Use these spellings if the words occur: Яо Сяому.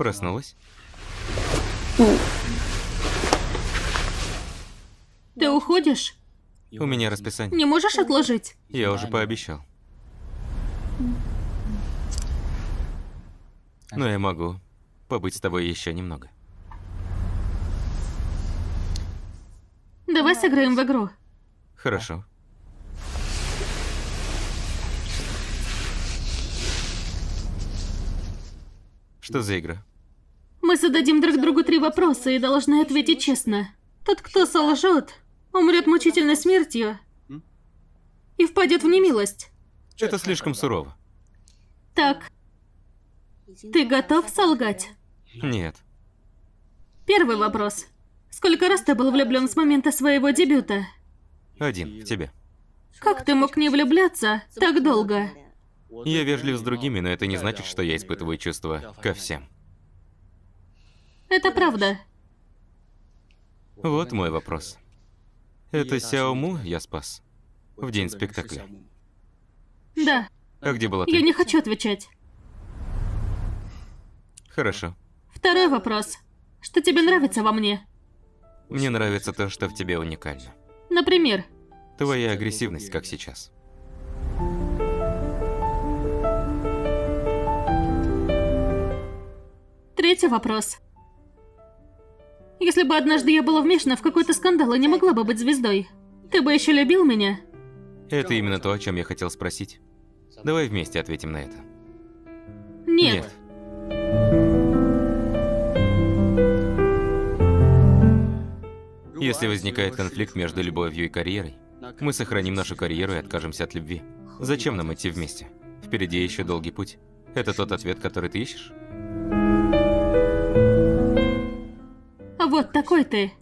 Проснулась? Ты уходишь? У меня расписание. Не можешь отложить? Я уже пообещал. Но я могу побыть с тобой еще немного. Давай сыграем в игру. Хорошо. Что за игра? Мы зададим друг другу 3 вопроса и должны ответить честно. Тот, кто солжет, умрет мучительной смертью и впадет в немилость. Это слишком сурово. Так. Ты готов солгать? Нет. Первый вопрос. Сколько раз ты был влюблен с момента своего дебюта? 1. В тебя. Как ты мог не влюбляться так долго? Я вежлив с другими, но это не значит, что я испытываю чувства ко всем. Это правда. Вот мой вопрос. Это Сяому я спас в день спектакля? Да. А где была ты? Я не хочу отвечать. Хорошо. Второй вопрос. Что тебе нравится во мне? Мне нравится то, что в тебе уникально. Например? Твоя агрессивность, как сейчас. Третий вопрос. Если бы однажды я была вмешана в какой-то скандал и не могла бы быть звездой, ты бы еще любил меня? Это именно то, о чем я хотел спросить. Давай вместе ответим на это. Нет. Нет. Если возникает конфликт между любовью и карьерой, мы сохраним нашу карьеру и откажемся от любви. Зачем нам идти вместе? Впереди еще долгий путь. Это тот ответ, который ты ищешь? Вот такой ты.